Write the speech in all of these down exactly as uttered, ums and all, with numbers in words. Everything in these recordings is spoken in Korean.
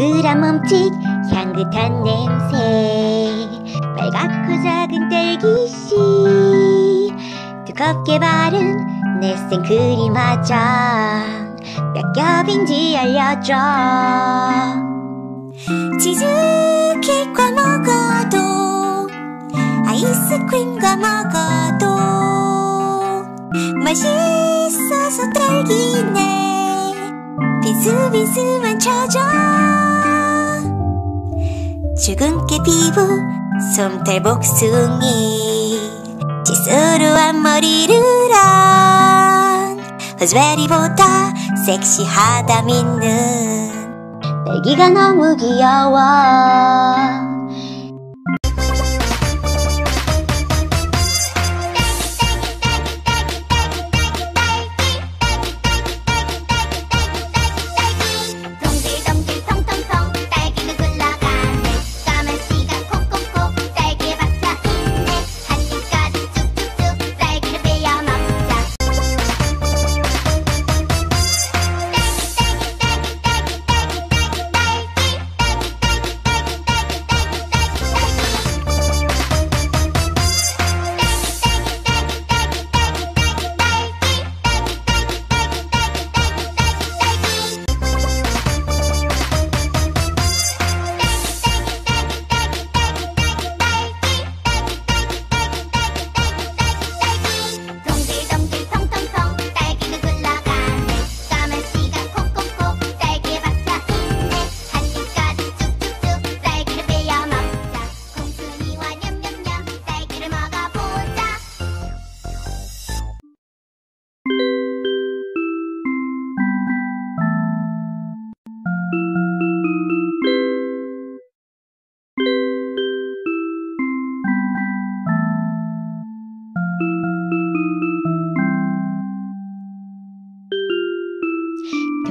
무라멈칫 향긋한 냄새 빨갛고 작은 딸기씨 두껍게 바른 내 생크림 화장 몇 겹인지 알려줘 치즈케이크와 먹어도 아이스크림과 먹어도 맛있어서 딸기네 비스비스만 쳐줘 주근깨 피부 솜털 복숭이 시스루 앞머리를한 호즈베리보다 섹시하다 믿는 딸기가 너무 귀여워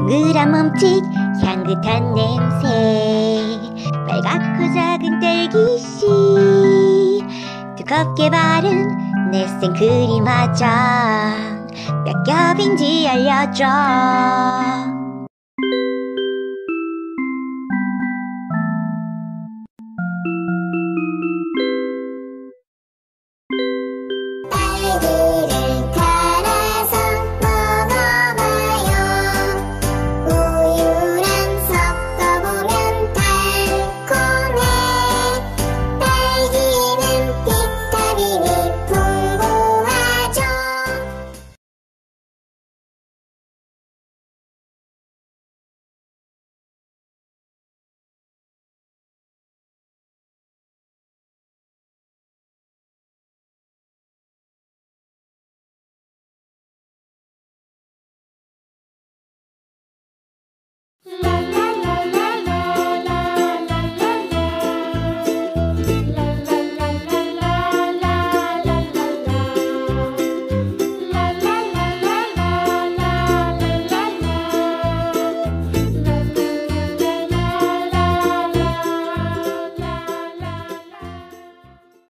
무라멈칫 향긋한 냄새 빨갛고 작은 딸기씨 두껍게 바른 내 생크림 화장 몇 겹인지 알려줘